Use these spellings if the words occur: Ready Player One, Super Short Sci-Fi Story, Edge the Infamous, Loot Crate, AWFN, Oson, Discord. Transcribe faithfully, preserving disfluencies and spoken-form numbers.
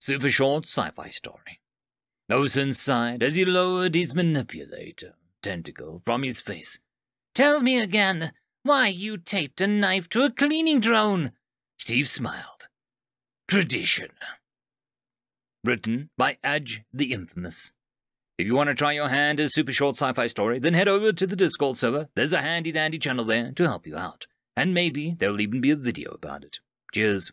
Super Short Sci-Fi Story. Oson sighed as he lowered his manipulator tentacle from his face. Tell me again why you taped a knife to a cleaning drone. Steve smiled. Tradition. Written by Edge the Infamous. If you want to try your hand at Super Short Sci-Fi Story, then head over to the Discord server. There's a handy dandy channel there to help you out. And maybe there'll even be a video about it. Cheers.